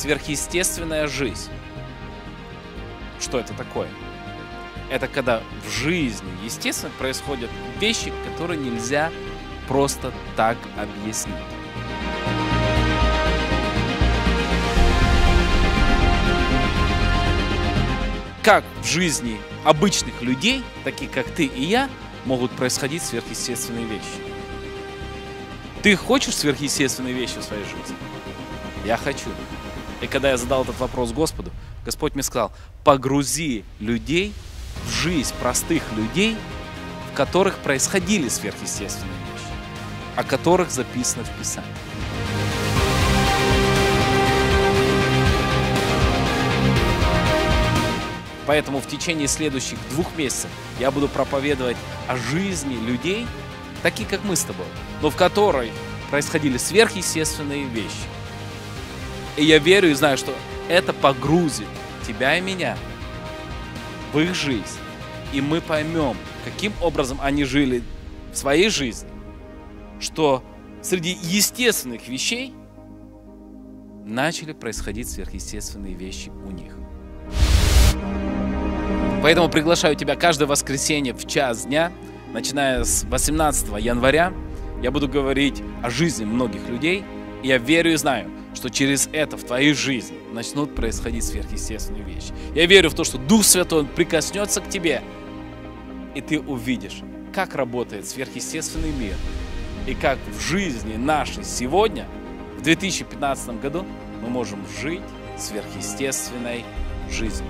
Сверхъестественная жизнь. Что это такое? Это когда в жизни, естественно, происходят вещи, которые нельзя просто так объяснить. Как в жизни обычных людей, таких как ты и я, могут происходить сверхъестественные вещи? Ты хочешь сверхъестественные вещи в своей жизни? Я хочу. И когда я задал этот вопрос Господу, Господь мне сказал: погрузи людей в жизнь простых людей, в которых происходили сверхъестественные вещи, о которых записано в Писании. Поэтому в течение следующих 2 месяцев я буду проповедовать о жизни людей, таких как мы с тобой, но в которой происходили сверхъестественные вещи. И я верю и знаю, что это погрузит тебя и меня в их жизнь. И мы поймем, каким образом они жили в своей жизни, что среди естественных вещей начали происходить сверхъестественные вещи у них. Поэтому приглашаю тебя каждое воскресенье в час дня, начиная с 18 января, я буду говорить о жизни многих людей. И я верю и знаю, что через это в твоей жизни начнут происходить сверхъестественные вещи. Я верю в то, что Дух Святой, Он прикоснется к тебе, и ты увидишь, как работает сверхъестественный мир, и как в жизни нашей сегодня, в 2015 году, мы можем жить сверхъестественной жизнью.